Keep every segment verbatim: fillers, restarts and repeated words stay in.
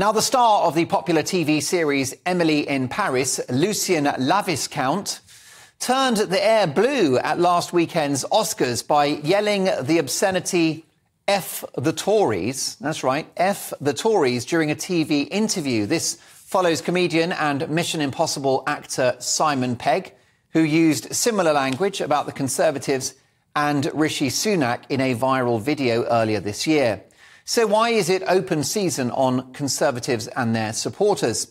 Now, the star of the popular T V series Emily in Paris, Lucien Laviscount, turned the air blue at last weekend's Oscars by yelling the obscenity, F the Tories. That's right, F the Tories during a T V interview. This follows comedian and Mission Impossible actor Simon Pegg, who used similar language about the Conservatives and Rishi Sunak in a viral video earlier this year. So why is it open season on Conservatives and their supporters?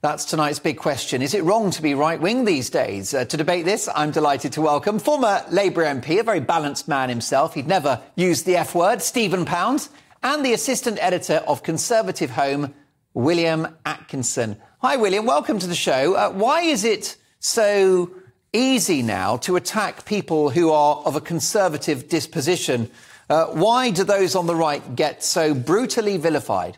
That's tonight's big question. Is it wrong to be right-wing these days? Uh, to debate this, I'm delighted to welcome former Labour M P, a very balanced man himself, he'd never used the F-word, Stephen Pound, and the assistant editor of Conservative Home, William Atkinson. Hi, William. Welcome to the show. Uh, why is it so easy now to attack people who are of a Conservative disposition? Uh, why do those on the right get so brutally vilified?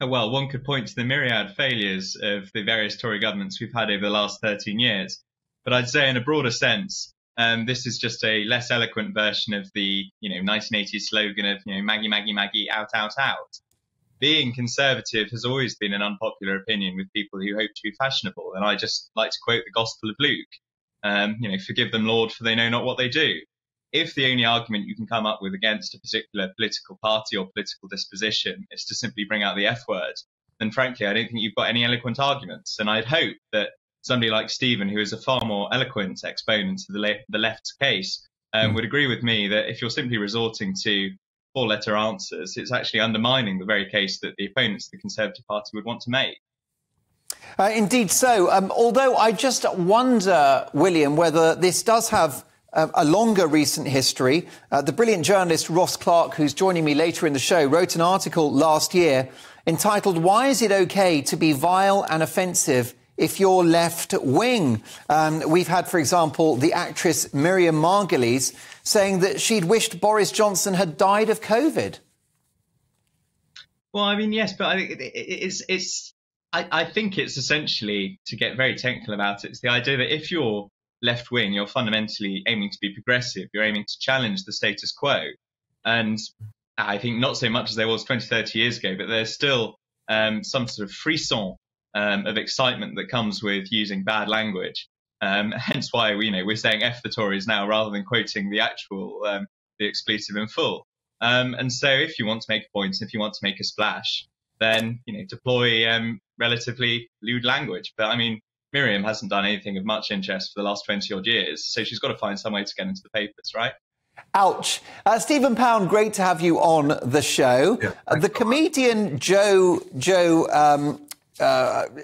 Well, one could point to the myriad failures of the various Tory governments we've had over the last thirteen years. But I'd say in a broader sense, um, this is just a less eloquent version of the, you know, nineteen eighties slogan of, you know, Maggie, Maggie, Maggie, out, out, out. Being conservative has always been an unpopular opinion with people who hope to be fashionable. And I just like to quote the Gospel of Luke, um, you know, forgive them, Lord, for they know not what they do. If the only argument you can come up with against a particular political party or political disposition is to simply bring out the F word, then frankly, I don't think you've got any eloquent arguments. And I'd hope that somebody like Stephen, who is a far more eloquent exponent of the, le the left's case, um, would agree with me that if you're simply resorting to four-letter answers, it's actually undermining the very case that the opponents of the Conservative Party would want to make. Uh, indeed so. Um, although I just wonder, William, whether this does have a longer recent history. Uh, the brilliant journalist Ross Clark, who's joining me later in the show, wrote an article last year entitled, Why is it OK to be vile and offensive if you're left wing? Um, we've had, for example, the actress Miriam Margulies saying that she'd wished Boris Johnson had died of COVID. Well, I mean, yes, but I think it's, it's I, I think it's essentially, to get very technical about it, it's the idea that if you're left wing, you're fundamentally aiming to be progressive, you're aiming to challenge the status quo. And I think not so much as there was twenty, thirty years ago, but there's still um, some sort of frisson um, of excitement that comes with using bad language. Um, hence why we, you know, we're saying F the Tories now rather than quoting the actual, um, the expletive in full. Um, and so if you want to make a point, if you want to make a splash, then, you know, deploy um, relatively lewd language. But I mean, Miriam hasn't done anything of much interest for the last twenty odd years, so she's got to find some way to get into the papers, right? Ouch. Uh, Stephen Pound, great to have you on the show. Yeah, uh, the comedian that. Joe, Joe, um, uh,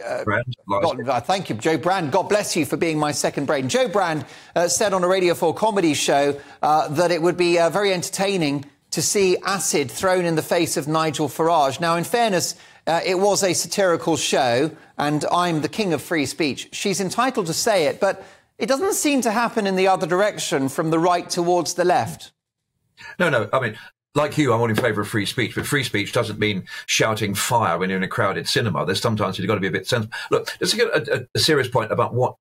uh, Brand, God, uh, thank you, Joe Brand. God bless you for being my second brain. Joe Brand uh, said on a Radio four comedy show uh, that it would be uh, very entertaining to see acid thrown in the face of Nigel Farage. Now, in fairness, Uh, it was a satirical show, and I'm the king of free speech. She's entitled to say it, but it doesn't seem to happen in the other direction, from the right towards the left. No, no, I mean, like you, I'm all in favour of free speech, but free speech doesn't mean shouting fire when you're in a crowded cinema. There's sometimes you've got to be a bit sensible. Look, let's get a, a serious point about what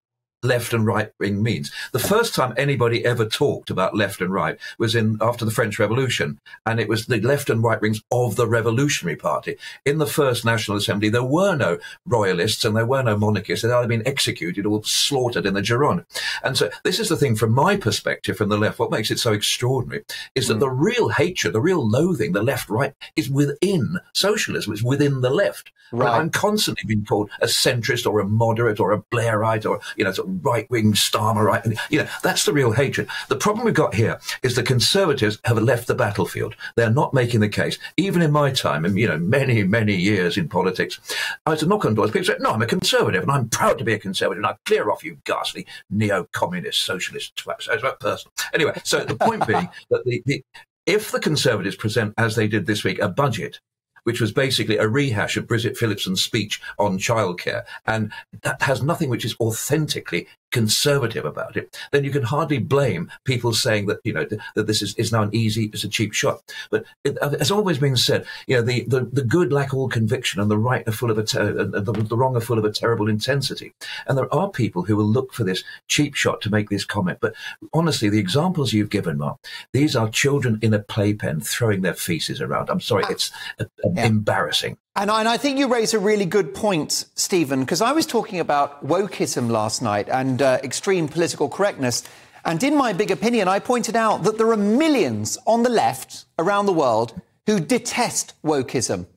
left and right wing means. The first time anybody ever talked about left and right was in after the French Revolution, and it was the left and right wings of the Revolutionary Party. In the first National Assembly, there were no royalists and there were no monarchists. They'd either been executed or slaughtered in the Gironde. And so this is the thing from my perspective from the left. What makes it so extraordinary is that mm. the real hatred, the real loathing, the left-right is within socialism. It's within the left. Right. I'm constantly being called a centrist or a moderate or a Blairite or, you know, sort of right-wing, Starmer, right, you know, that's the real hatred. The problem we've got here is the Conservatives have left the battlefield. They're not making the case. Even in my time, and, you know, many, many years in politics, I used to knock on doors. People said, no, I'm a Conservative, and I'm proud to be a Conservative, and I clear off you ghastly neo-communist, socialist twats. It's about personal. Anyway, so the point being that the, the, if the Conservatives present, as they did this week, a budget which was basically a rehash of Bridget Phillipson's speech on childcare, and that has nothing which is authentically conservative about it, then you can hardly blame people saying that, you know, that this is, is now an easy, it's a cheap shot. But it, it's always been said, you know, the, the, the good lack all conviction and the right are full of a, ter the, the wrong are full of a terrible intensity. And there are people who will look for this cheap shot to make this comment. But honestly, the examples you've given, Mark, these are children in a playpen throwing their feces around. I'm sorry, it's a, a yeah. embarrassing. And I, and I think you raise a really good point, Stephen, because I was talking about wokeism last night and uh, extreme political correctness. And in my big opinion, I pointed out that there are millions on the left around the world who detest wokeism.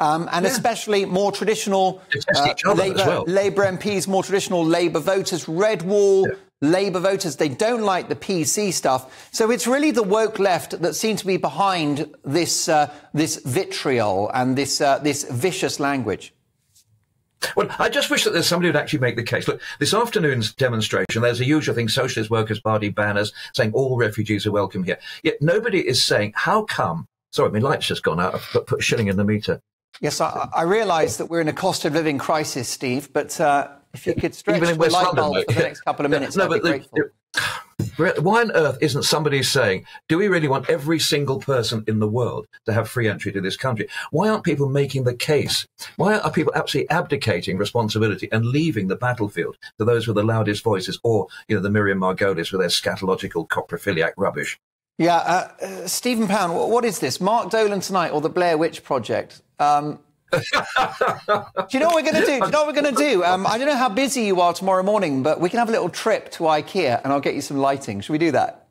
Um, and yeah. especially more traditional uh, Labour, well. Labour M Ps, more traditional Labour voters, Red Wall yeah. Labour voters. They don't like the P C stuff. So it's really the woke left that seems to be behind this uh, this vitriol and this uh, this vicious language. Well, I just wish that there's somebody who'd actually make the case. Look, this afternoon's demonstration, there's a usual thing, Socialist Workers' Party banners saying all refugees are welcome here. Yet nobody is saying, how come... Sorry, my light's just gone out. I've put, put a shilling in the meter. Yes, I, I realise that we're in a cost of living crisis, Steve, but uh, if you could stretch the light London, bulb for the yeah. next couple of minutes, no, I'd no, be grateful. The, the, why on earth isn't somebody saying, do we really want every single person in the world to have free entry to this country? Why aren't people making the case? Why are people absolutely abdicating responsibility and leaving the battlefield to those with the loudest voices or, you know, the Miriam Margulies with their scatological coprophiliac rubbish? Yeah, uh, uh, Stephen Pound, what is this? Mark Dolan tonight or the Blair Witch Project? Um, do you know what we're going to do? Do you know what we're going to do? Um, I don't know how busy you are tomorrow morning, but we can have a little trip to IKEA and I'll get you some lighting. Should we do that?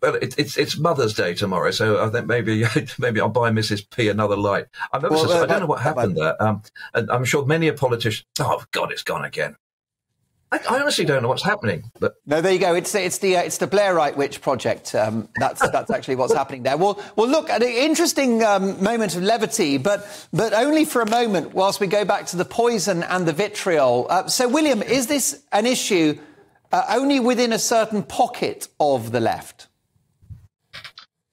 Well, it, it's it's Mother's Day tomorrow, so I think maybe maybe I'll buy Missus P another light. I'm well, uh, I don't know what happened there. Um, and I'm sure many a politician... Oh, God, it's gone again. I, I honestly don't know what's happening. But... No, there you go. It's, it's the uh, it's the Blairite Witch Project. Um, that's that's actually what's happening there. Well, well, look, an interesting um, moment of levity, but but only for a moment. Whilst we go back to the poison and the vitriol. Uh, so, William, is this an issue uh, only within a certain pocket of the left?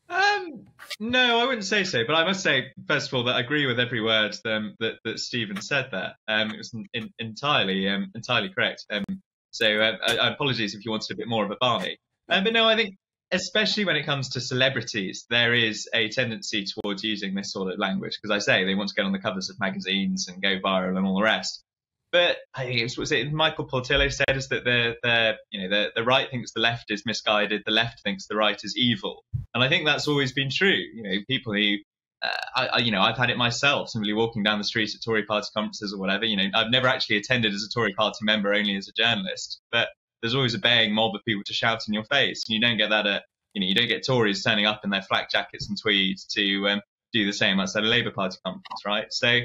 Um, no, I wouldn't say so. But I must say, first of all, that I agree with every word um, that that Stephen said there. Um, it was in, entirely um, entirely correct. Um, So uh, I apologies if you wanted a bit more of a barmy. Uh, but no, I think especially when it comes to celebrities, there is a tendency towards using this sort of language. Because I say they want to get on the covers of magazines and go viral and all the rest. But I think it was it Michael Portillo said is that the the you know the the right thinks the left is misguided, the left thinks the right is evil, and I think that's always been true. You know, people who uh, I, I you know I've had it myself. Simply walking down the street at Tory party conferences or whatever. You know, I've never actually attended as a Tory party member, only as a journalist. But there's always a baying mob of people to shout in your face, and you don't get that at you know you don't get Tories turning up in their flak jackets and tweeds to um, do the same outside a Labour party conference, right? So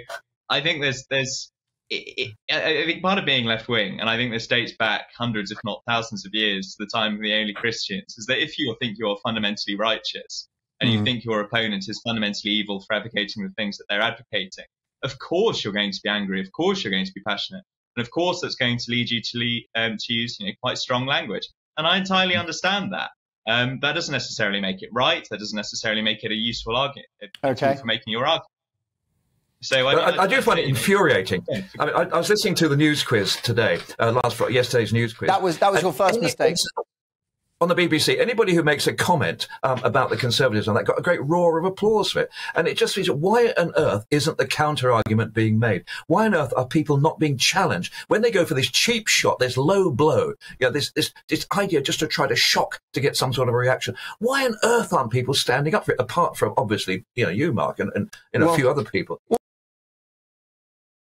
I think there's there's It, it, I think part of being left-wing, and I think this dates back hundreds if not thousands of years to the time of the early Christians, is that if you think you're fundamentally righteous and mm-hmm. you think your opponent is fundamentally evil for advocating the things that they're advocating, of course you're going to be angry, of course you're going to be passionate, and of course that's going to lead you to, lead, um, to use you know, quite strong language. And I entirely understand that. Um, that doesn't necessarily make it right, that doesn't necessarily make it a useful argument okay. for making your argument. So I, mean, I, I do find it infuriating. I, mean, I, I was listening to the News Quiz today, uh, last Friday, yesterday's News Quiz. That was that was your first mistake on the B B C. Anybody who makes a comment um, about the Conservatives on that got a great roar of applause for it. And it just means, why on earth isn't the counter argument being made? Why on earth are people not being challenged when they go for this cheap shot, this low blow, you know, this this this idea just to try to shock to get some sort of a reaction? Why on earth aren't people standing up for it? Apart from obviously, you know, you, Mark, and, and, and well, a few other people. Well,